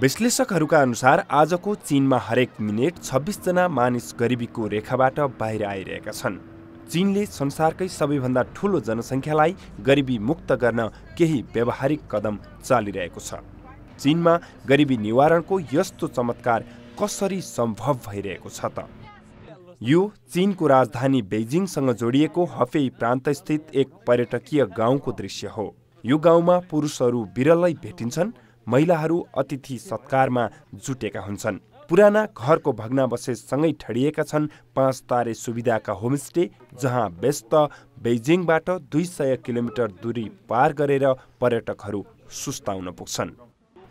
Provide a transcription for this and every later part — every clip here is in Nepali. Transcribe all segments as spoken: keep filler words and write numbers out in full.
विश्लेषकहरूका अनुसार आजको चीनमा हरेक मिनेट छब्बीस जना मानिस गरिबीको रेखाबाट बाहिर आइरहेका छन्। चीनले संसारकै सबैभन्दा ठूलो जनसङ्ख्यालाई गरिबी मुक्त गर्न केही व्यावहारिक कदम चालिरहेको छ। चीनमा गरिबी निवारणको यस्तो चमत्कार कसरी सम्भव भइरहेको छ त? यो चीनको राजधानी बेजिङसँग जोडिएको हफेई प्रान्तस्थित एक पर्यटकीय गाउँको दृश्य हो। यो गाउँमा पुरुषहरू विरलै भेटिन्छन्, महिलाहरू अतिथि सत्कारमा जुटेका हुन्छन्। पुराना घरको भग्नावशेषसँगै ठडिएका छन् पाँच तारे सुविधाका होमस्टे, जहाँ व्यस्त बेजिङबाट दुई सय किलोमिटर दूरी पार गरेर पर्यटकहरू सुस्ताउन पुग्छन्।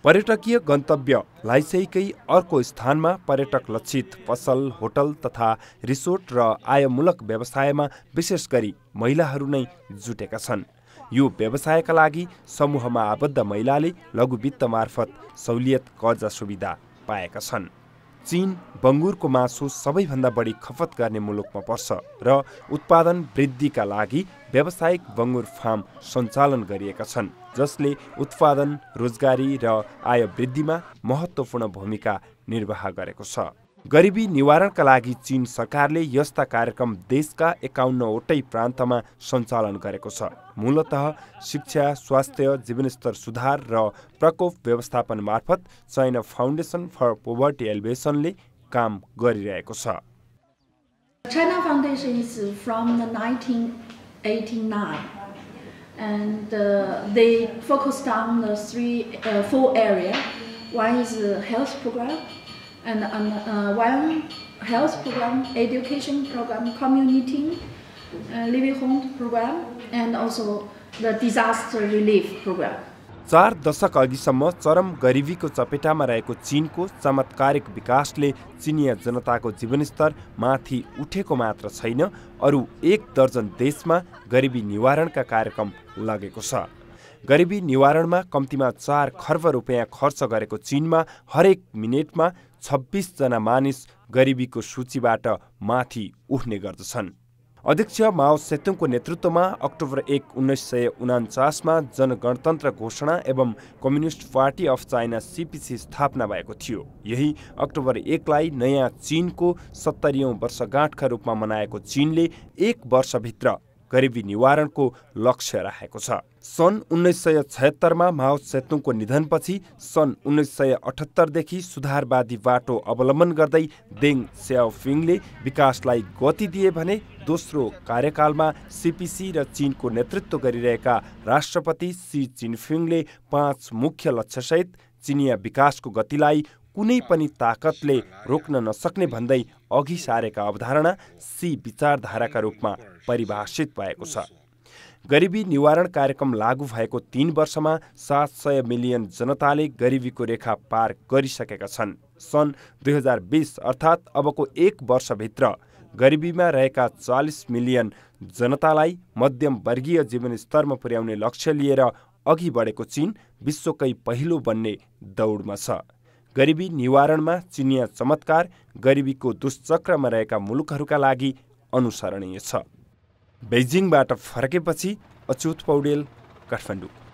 पर्यटकीय गन्तव्य लाइसेईकै अर्को स्थानमा पर्यटक लक्षित पसल, होटल तथा रिसोर्ट र आयमूलक व्यवसायमा विशेष गरी महिलाहरू नै जुटेका छन्। यो व्यवसायका लागि समूहमा आबद्ध महिलाले लघुवित्त मार्फत सहुलियत, कर्जा सुविधा पाएका छन्। चीन बङ्गुरको मासु सबैभन्दा बढी खपत गर्ने मुलुकमा पर्छ र उत्पादन वृद्धिका लागि व्यावसायिक बङ्गुर फार्म सञ्चालन गरिएका छन्, जसले उत्पादन, रोजगारी र आय वृद्धिमा महत्त्वपूर्ण भूमिका निर्वाह गरेको छ। गरिबी निवारणका लागि चीन सरकारले यस्ता कार्यक्रम देशका एकाउन्नवटै प्रान्तमा सञ्चालन गरेको छ। मूलतः शिक्षा, स्वास्थ्य, जीवनस्तर सुधार र प्रकोप व्यवस्थापन मार्फत चाइना फाउन्डेसन फर पोभर्टी एलिभेसनले काम गरिरहेको छ। China Foundation is from nineteen eighty-nine, and uh, they focused on the three, uh, four areas. One is the health program. And on uh, one health program, education program, community uh, livelihood program, and also the disaster relief program. चार दशक अघिसम्म चरम गरिबीको चपेटामा रहेको चीनको चमत्कारिक विकासले चिनिया जनताको जीवनस्तर माथि उठेको मात्र छैन, अरू एक दर्जन देशमा गरिबी निवारणका कार्यक्रम लागेको छ। गरिबी निवारणमा कम्तीमा चार खर्ब रुपियाँ खर्च गरेको चीनमा हरेक मिनेटमा छब्बीस जना मानिस गरिबीको सूचीबाट माथि उठ्ने गर्दछन्। अध्यक्ष माओ सेतुङको नेतृत्वमा अक्टोबर एक उन्नाइस सय उनान्चासमा जनगणतन्त्र घोषणा एवं communist party of China CPC स्थापना भएको थियो। यही अक्टोबर एकलाई नयाँ चीनको सत्तरीऔँ वर्षगाँठका रूपमा मनाएको चीनले एक वर्षभित्र गरिबी निवारणको लक्ष्य राखेको छ। सन् उन्नाइस सय छयत्तरमा माओ सेतुङको निधनपछि सन् उन्नाइस सय अठहत्तरदेखि सुधारवादी बाटो अवलम्बन गर्दै देङ स्याओपिङले विकासलाई गति दिए भने दोस्रो कार्यकालमा सीपीसी र चीनको नेतृत्व गरिरहेका राष्ट्रपति सी जिनपिङले पाँच मुख्य लक्ष्यसहित चिनिया विकासको गतिलाई कुनै पनि ताकतले रोक्न नसक्ने भन्दै अघि सारेका अवधारणा सी विचारधाराका रूपमा परिभाषित भएको छ। गरिबी निवारण कार्यक्रम लागू भएको तीन वर्षमा सात सय मिलियन जनताले गरिबीको रेखा पार गरिसकेका छन्। सन् दुई हजार बिस अर्थात् अबको एक वर्षभित्र गरिबीमा रहेका चालिस मिलियन जनतालाई मध्यमवर्गीय जीवनस्तरमा पुर्याउने लक्ष्य लिएर अघि बढेको चीन विश्वकै पहिलो बन्ने दौडमा छ। गरिबी निवारणमा चिनिया चमत्कार गरिबीको दुष्चक्रमा रहेका मुलुकहरूका लागि अनुसरणीय छ। बेजिङबाट फर्केपछि अच्युत पौडेल, काठमाडौँ।